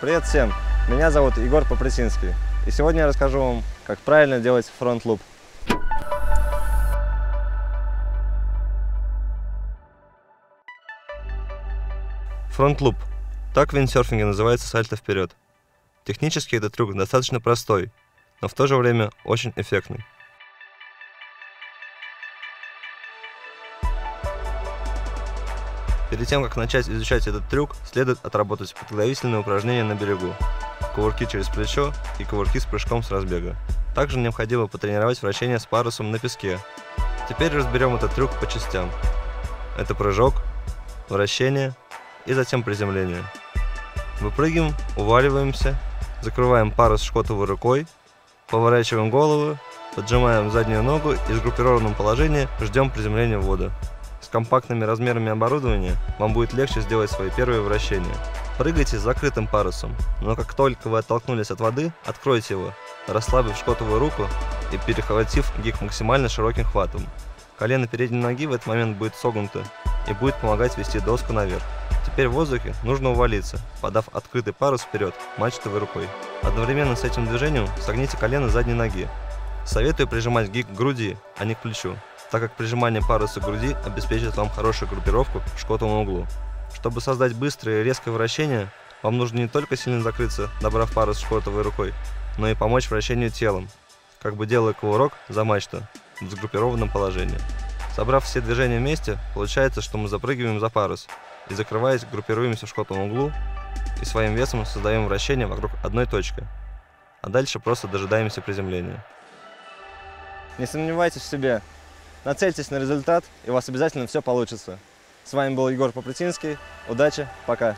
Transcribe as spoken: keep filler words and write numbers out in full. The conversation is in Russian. Привет всем! Меня зовут Егор Попретинский, и сегодня я расскажу вам, как правильно делать фронт-луп. Фронт-луп. Так в виндсерфинге называется сальто вперед. Технически этот трюк достаточно простой, но в то же время очень эффектный. Перед тем, как начать изучать этот трюк, следует отработать подготовительные упражнения на берегу, кувырки через плечо и кувырки с прыжком с разбега. Также необходимо потренировать вращение с парусом на песке. Теперь разберем этот трюк по частям. Это прыжок, вращение и затем приземление. Выпрыгиваем, уваливаемся, закрываем парус шкотовой рукой, поворачиваем голову, поджимаем заднюю ногу и в сгруппированном положении ждем приземления в воду. С компактными размерами оборудования вам будет легче сделать свои первые вращения. Прыгайте с закрытым парусом, но как только вы оттолкнулись от воды, откройте его, расслабив шкотовую руку и перехватив гиг максимально широким хватом. Колено передней ноги в этот момент будет согнуто и будет помогать вести доску наверх. Теперь в воздухе нужно увалиться, подав открытый парус вперед мачтовой рукой. Одновременно с этим движением согните колено задней ноги. Советую прижимать гиг к груди, а не к плечу, так как прижимание паруса к груди обеспечит вам хорошую группировку в шкотовом углу. Чтобы создать быстрое и резкое вращение, вам нужно не только сильно закрыться, добрав парус шкотовой рукой, но и помочь вращению телом, как бы делая кувырок за мачту в сгруппированном положении. Собрав все движения вместе, получается, что мы запрыгиваем за парус и, закрываясь, группируемся в шкотовом углу и своим весом создаем вращение вокруг одной точки, а дальше просто дожидаемся приземления. Не сомневайтесь в себе. Нацельтесь на результат, и у вас обязательно все получится. С вами был Егор Попретинский. Удачи, пока!